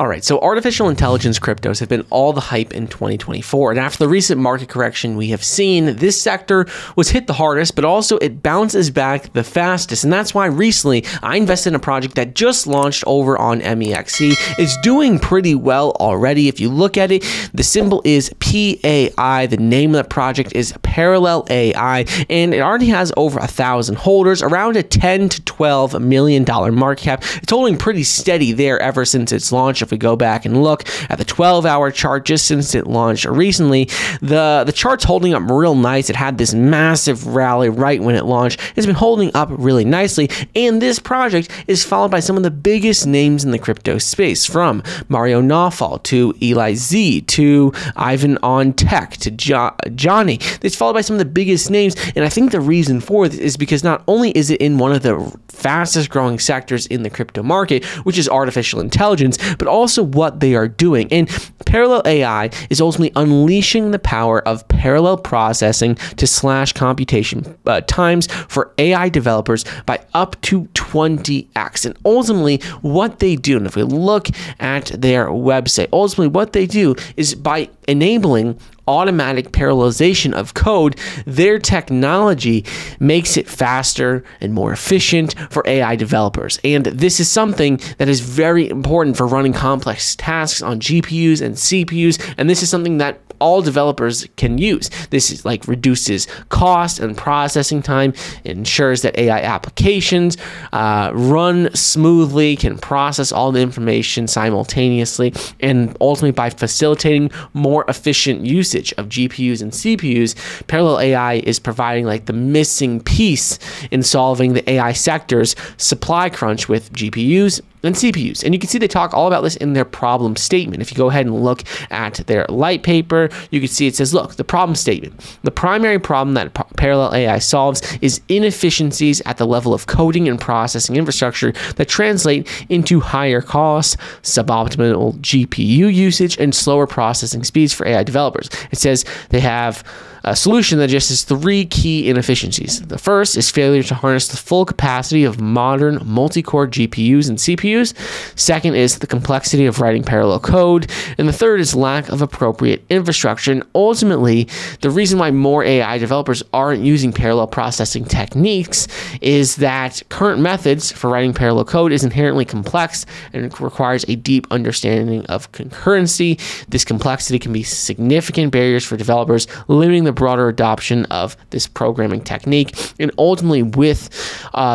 All right, so artificial intelligence cryptos have been all the hype in 2024. And after the recent market correction we have seen, this sector was hit the hardest, but also it bounces back the fastest. And that's why recently I invested in a project that just launched over on MEXC. It's doing pretty well already. If you look at it, the symbol is PAI. The name of the project is Parallel AI, and it already has over 1,000 holders, around a $10 to $12 million market cap. It's holding pretty steady there ever since its launch. If we go back and look at the 12-hour chart just since it launched recently, the chart's holding up real nice. It had this massive rally right when it launched. It's been holding up really nicely, and this project is followed by some of the biggest names in the crypto space, from Mario Nawfal to Eli Z to Ivan on Tech to Johnny. It's followed by some of the biggest names, and I think the reason for this is because not only is it in one of the fastest growing sectors in the crypto market, which is artificial intelligence, but also what they are doing. And Parallel AI is ultimately unleashing the power of parallel processing to slash computation times for AI developers by up to 20x. And ultimately what they do, and if we look at their website, ultimately what they do is by enabling automatic parallelization of code, their technology makes it faster and more efficient for AI developers. And this is something that is very important for running complex tasks on GPUs and CPUs. And this is something that all developers can use. This is like reduces cost and processing time. It ensures that AI applications run smoothly, can process all the information simultaneously, and ultimately by facilitating more efficient usage of GPUs and CPUs, Parallel AI is providing like the missing piece in solving the AI sector's supply crunch with GPUs and CPUs. And you can see they talk all about this in their problem statement. If you go ahead and look at their light paper, you can see it says, look, the problem statement. The primary problem that Parallel AI solves is inefficiencies at the level of coding and processing infrastructure that translate into higher costs, suboptimal GPU usage, and slower processing speeds for AI developers. It says they have a solution that addresses three key inefficiencies. The first is failure to harness the full capacity of modern multi-core GPUs and CPUs. Second is the complexity of writing parallel code. And the third is lack of appropriate infrastructure. And ultimately, the reason why more AI developers aren't using parallel processing techniques is that current methods for writing parallel code is inherently complex and requires a deep understanding of concurrency. This complexity can be significant barriers for developers, limiting the broader adoption of this programming technique. And ultimately with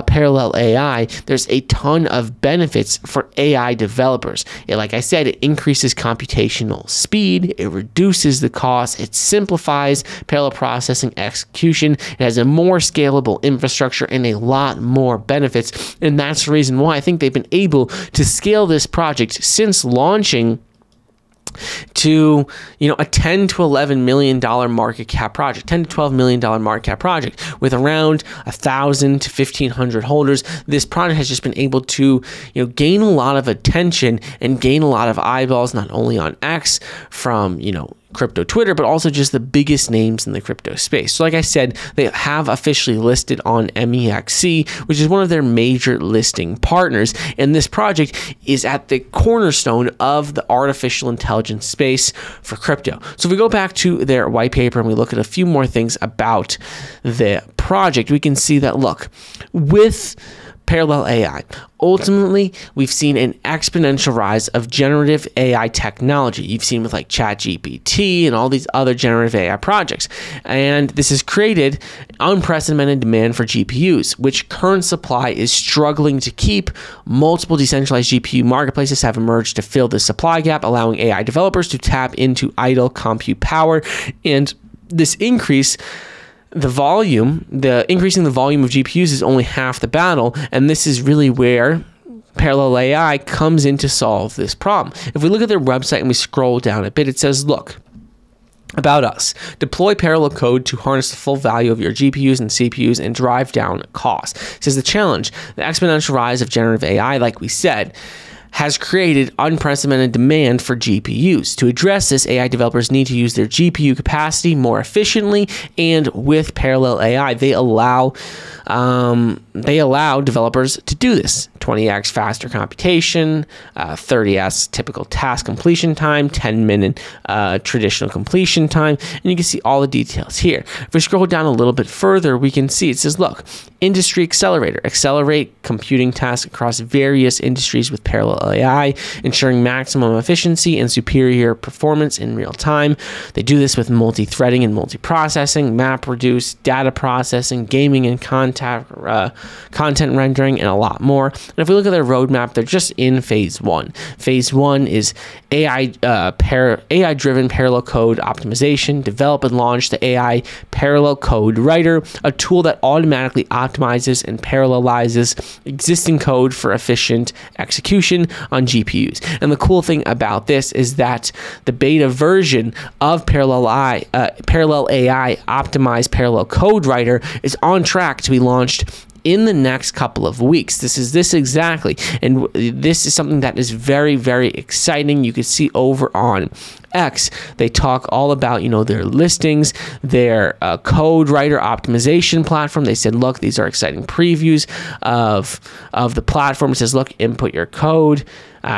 Parallel AI, there's a ton of benefits for AI developers. It, like I said, it increases computational speed, it reduces the cost, it simplifies parallel processing execution, it has a more scalable infrastructure and a lot more benefits. And that's the reason why I think they've been able to scale this project since launching to, you know, a $10 to $11 million market cap project, $10 to $12 million market cap project with around 1,000 to 1,500 holders. This project has just been able to, you know, gain a lot of attention and gain a lot of eyeballs, not only on X from, you know, crypto Twitter, but also just the biggest names in the crypto space. So like I said, they have officially listed on MEXC, which is one of their major listing partners. And this project is at the cornerstone of the artificial intelligence space for crypto. So if we go back to their white paper and we look at a few more things about the project, we can see that, look, with Parallel AI, ultimately, we've seen an exponential rise of generative AI technology. You've seen with like ChatGPT and all these other generative AI projects. And this has created unprecedented demand for GPUs, which current supply is struggling to keep. Multiple decentralized GPU marketplaces have emerged to fill this supply gap, allowing AI developers to tap into idle compute power. And this increase, the increasing the volume of GPUs is only half the battle, and this is really where Parallel AI comes in to solve this problem. If we look at their website and we scroll down a bit, it says, look, about us, deploy parallel code to harness the full value of your GPUs and CPUs and drive down costs. It says the challenge, the exponential rise of generative AI, like we said, has created unprecedented demand for GPUs. To address this, AI developers need to use their GPU capacity more efficiently, and with Parallel AI, they allow they allow developers to do this. 20x faster computation, 30x typical task completion time, 10-minute traditional completion time, and you can see all the details here. If we scroll down a little bit further, we can see it says, look, industry accelerator, accelerate computing tasks across various industries with Parallel AI, ensuring maximum efficiency and superior performance in real time. They do this with multi-threading and multi-processing, MapReduce, data processing, gaming and content rendering, and a lot more. And if we look at their roadmap, they're just in phase one. Phase one is AI-driven parallel code optimization. Develop and launch the AI Parallel Code Writer, a tool that automatically optimizes and parallelizes existing code for efficient execution on GPUs. And the cool thing about this is that the beta version of Parallel AI optimized Parallel Code Writer is on track to be launched in the next couple of weeks. This is something that is very, very exciting. You can see over on X, they talk all about, you know, their listings, their code writer optimization platform. They said, look, these are exciting previews of the platform. It says, look, input your code,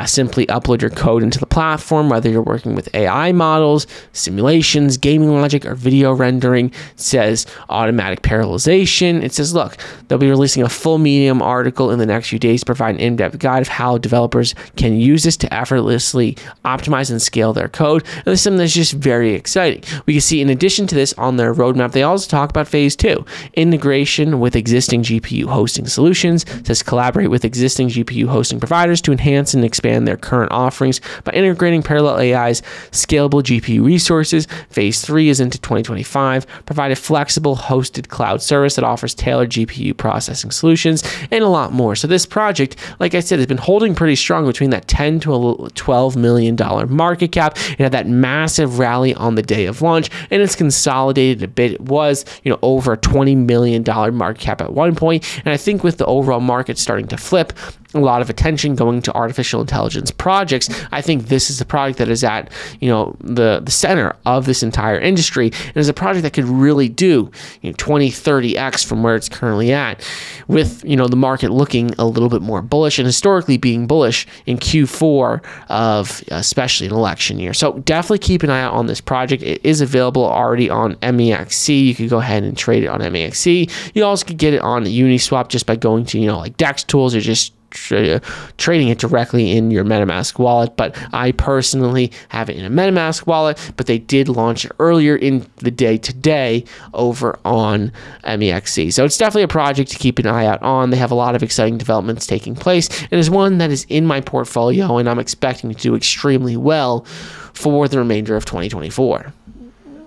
simply upload your code into the platform, whether you're working with AI models, simulations, gaming logic, or video rendering. It says automatic parallelization. It says, look, they'll be releasing a full Medium article in the next few days to provide an in-depth guide of how developers can use this to effortlessly optimize and scale their code. And this is something that's just very exciting. We can see, in addition to this, on their roadmap, they also talk about phase two, integration with existing GPU hosting solutions. It says collaborate with existing GPU hosting providers to enhance and expand their current offerings by integrating Parallel AI's scalable GPU resources. Phase three is into 2025. Provide a flexible hosted cloud service that offers tailored GPU processing solutions and a lot more. So this project, like I said, has been holding pretty strong between that $10 to $12 million market cap. It had that massive rally on the day of launch, and it's consolidated a bit. It was, you know, over a $20 million market cap at one point, and I think with the overall market starting to flip, a lot of attention going to artificial intelligence projects, I think this is the product that is at, you know, the center of this entire industry, and is a project that could really do, you know, 20, 30x from where it's currently at, with, you know, the market looking a little bit more bullish, and historically being bullish in Q4 of especially an election year. So definitely keep an eye out on this project. It is available already on MEXC. You could go ahead and trade it on MEXC. You also could get it on Uniswap just by going to, you know, like DEX tools, or just trading it directly in your MetaMask wallet. But I personally have it in a MetaMask wallet, but they did launch it earlier in the day today over on MEXC. So it's definitely a project to keep an eye out on. They have a lot of exciting developments taking place, and is one that is in my portfolio, and I'm expecting to do extremely well for the remainder of 2024.